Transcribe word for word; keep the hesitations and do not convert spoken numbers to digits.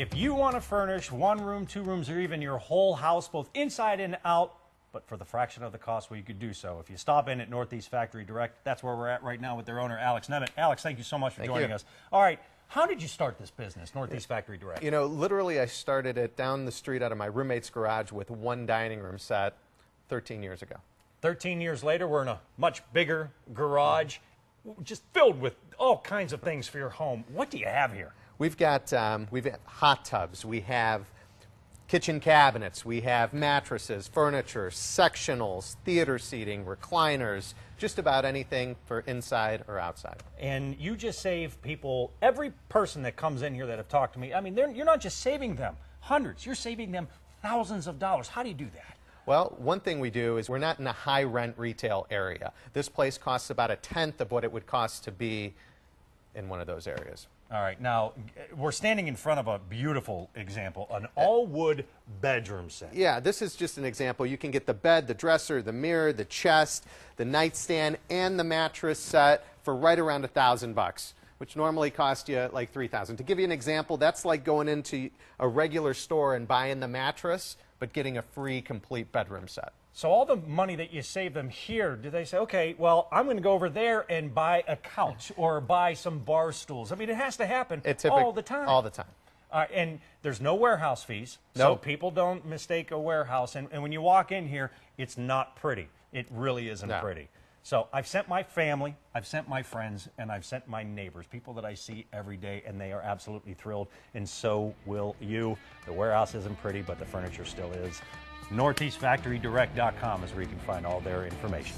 If you want to furnish one room, two rooms, or even your whole house, both inside and out, but for the fraction of the cost, well, you could do so. If you stop in at Northeast Factory Direct, that's where we're at right now with their owner, Alex Nemeth. Alex, thank you so much for thank joining you. us. All right. How did you start this business, Northeast Factory Direct? You know, literally I started it down the street out of my roommate's garage with one dining room set thirteen years ago. thirteen years later, we're in a much bigger garage, just filled with all kinds of things for your home. What do you have here? We've got um, we've got hot tubs, we have kitchen cabinets, we have mattresses, furniture, sectionals, theater seating, recliners, just about anything for inside or outside. And you just save people, every person that comes in here that have talked to me, I mean, you're not just saving them hundreds, you're saving them thousands of dollars. How do you do that? Well, one thing we do is we're not in a high rent retail area. This place costs about a tenth of what it would cost to be in one of those areas. All right, now we're standing in front of a beautiful example, an all-wood bedroom set. Yeah, this is just an example. You can get the bed, the dresser, the mirror, the chest, the nightstand, and the mattress set for right around a thousand bucks, which normally costs you like three thousand. To give you an example, that's like going into a regular store and buying the mattress, but getting a free complete bedroom set. So all the money that you save them here, do they say, okay, well, I'm going to go over there and buy a couch or buy some bar stools? I mean, it has to happen all the time. All the time. Uh, and there's no warehouse fees, nope. So people don't mistake a warehouse. And, and when you walk in here, it's not pretty. It really isn't no. pretty. So I've sent my family, I've sent my friends, and I've sent my neighbors, people that I see every day, and they are absolutely thrilled, and so will you. The warehouse isn't pretty, but the furniture still is. Northeast Factory Direct dot com is where you can find all their information.